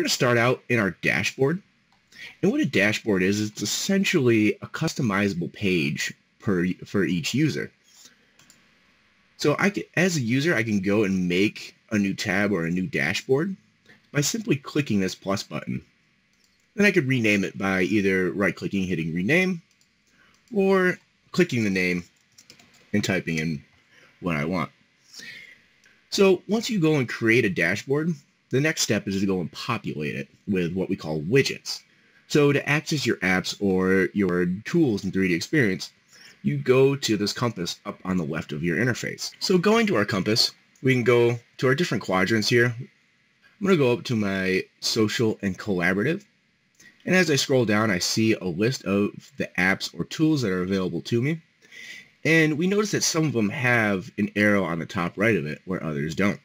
We're going to start out in our dashboard. And what a dashboard is, it's essentially a customizable page for each user. So I can, as a user, I can go and make a new tab or a new dashboard by simply clicking this plus button. Then I could rename it by either right-clicking, hitting rename, or clicking the name and typing in what I want. So once you go and create a dashboard, the next step is to go and populate it with what we call widgets. So to access your apps or your tools in 3DEXPERIENce, you go to this compass up on the left of your interface. So going to our compass, we can go to our different quadrants here. I'm going to go up to my social and collaborative. And as I scroll down, I see a list of the apps or tools that are available to me. And we notice that some of them have an arrow on the top right of it where others don't,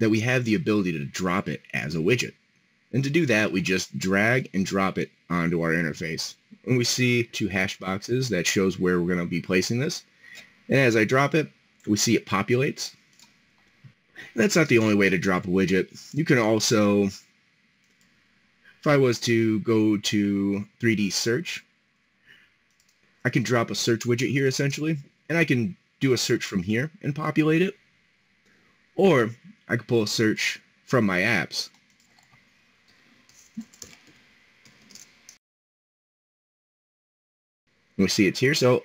that we have the ability to drop it as a widget. And to do that, we just drag and drop it onto our interface. And we see two hash boxes that shows where we're going to be placing this. And as I drop it, we see it populates. And that's not the only way to drop a widget. You can also, if I was to go to 3D search, I can drop a search widget here essentially, and I can do a search from here and populate it. Or I could pull a search from my apps. And we see it's here. So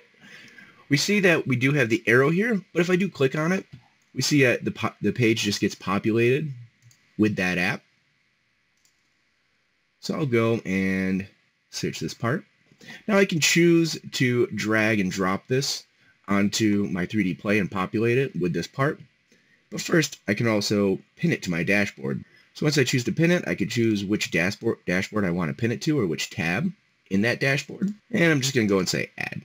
we see that we do have the arrow here, but if I do click on it, we see that the page just gets populated with that app. So I'll go and search this part. Now I can choose to drag and drop this onto my 3D Play and populate it with this part. But first, I can also pin it to my dashboard. So once I choose to pin it, I can choose which dashboard I want to pin it to or which tab in that dashboard. And I'm just going to go and say Add.